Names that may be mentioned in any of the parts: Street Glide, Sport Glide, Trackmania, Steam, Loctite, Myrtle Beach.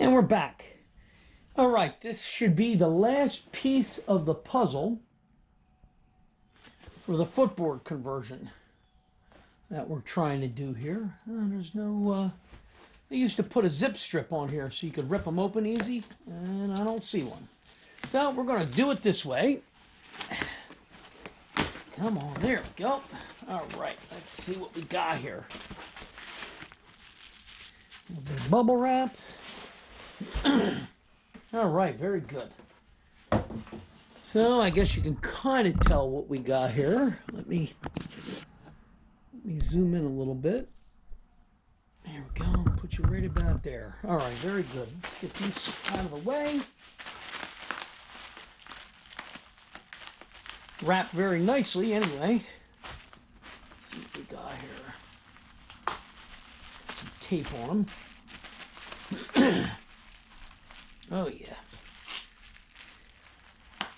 And we're back. All right, this should be the last piece of the puzzle for the footboard conversion that we're trying to do here. There's no, they used to put a zip strip on here so you could rip them open easy, and I don't see one. So we're going to do it this way. Come on, there we go. All right, let's see what we got here. A little bit of bubble wrap. All right, very good. So I guess you can kind of tell what we got here. Let me zoom in a little bit. There we go. Put you right about there. All right, very good. Let's get these out of the way. Wrapped very nicely, anyway. Let's see what we got here. Some tape on them. Oh, yeah. Well,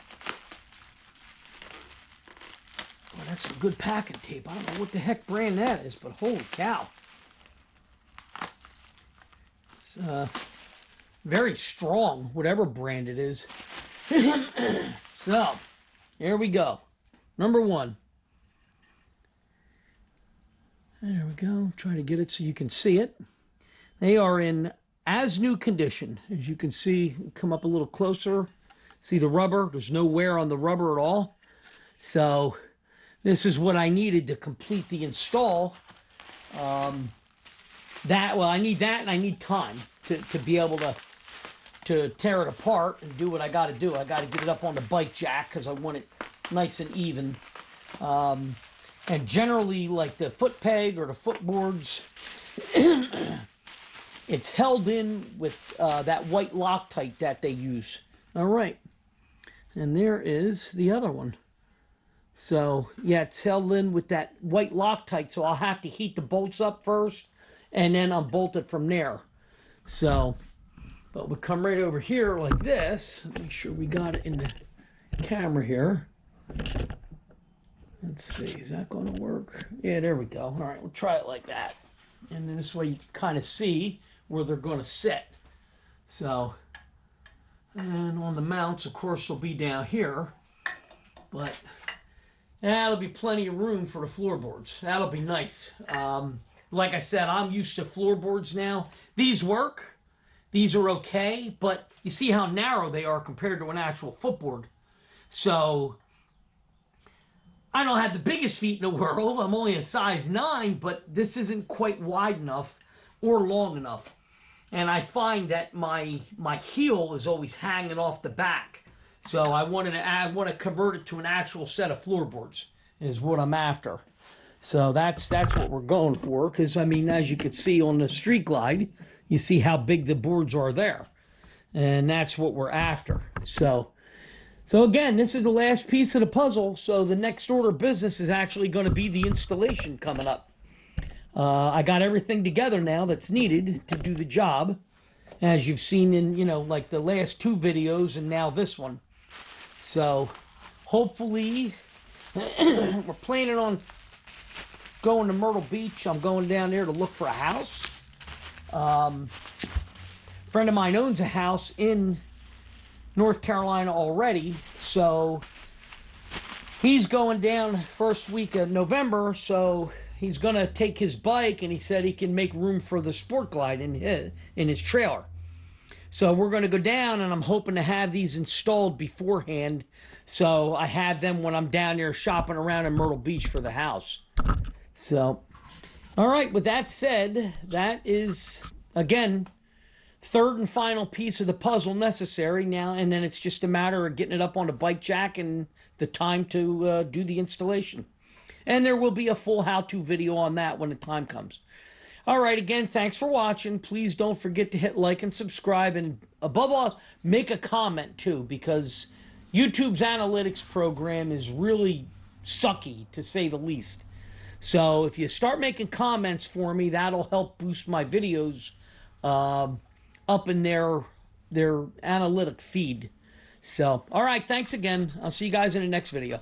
that's some good packing tape. I don't know what the heck brand that is, but holy cow. It's very strong, whatever brand it is. So, here we go. Number one. There we go. Try to get it so you can see it. They are in as new condition, as you can see. Come up a little closer, see the rubber. There's no wear on the rubber at all. So this is what I needed to complete the install. I need that, and I need time to be able to tear it apart and do what I got to do. I got to get it up on the bike jack because I want it nice and even. And generally, like the foot peg or the footboards, it's held in with that white Loctite that they use. All right. And there is the other one. So, yeah, it's held in with that white Loctite, so I'll have to heat the bolts up first and then unbolt it from there. So, but we'll come right over here like this. Make sure we got it in the camera here. Let's see, is that going to work? Yeah, there we go. All right, we'll try it like that. And then this way you kind of see where they're going to sit. So, and on the mounts, of course, they'll be down here, but that'll be plenty of room for the floorboards. That'll be nice. Like I said, I'm used to floorboards now. These work. These are okay, but you see how narrow they are compared to an actual footboard. So, I don't have the biggest feet in the world. I'm only a size 9, but this isn't quite wide enough or long enough. And I find that my heel is always hanging off the back. So I want to convert it to an actual set of floorboards is what I'm after. So that's what we're going for, because I mean, as you can see on the Street Glide, you see how big the boards are there. And that's what we're after. So again, this is the last piece of the puzzle, so the next order of business is actually going to be the installation coming up. I got everything together now that's needed to do the job, as you've seen in, you know, like the last 2 videos and now this one. So hopefully, we're planning on going to Myrtle Beach. I'm going down there to look for a house. A friend of mine owns a house in North Carolina already, so he's going down first week of November, so he's gonna take his bike, and he said he can make room for the Sport Glide in his trailer. So we're gonna go down, and I'm hoping to have these installed beforehand, so I have them when I'm down there shopping around in Myrtle Beach for the house. So, all right, with that said, that is, again, third and final piece of the puzzle necessary now, and then it's just a matter of getting it up on the bike jack and the time to do the installation. And there will be a full how-to video on that when the time comes. All right, again, thanks for watching. Please don't forget to hit like and subscribe, and above all, make a comment too, because YouTube's analytics program is really sucky, to say the least. So if you start making comments for me, that'll help boost my videos up in their analytic feed. So, all right, thanks again. I'll see you guys in the next video.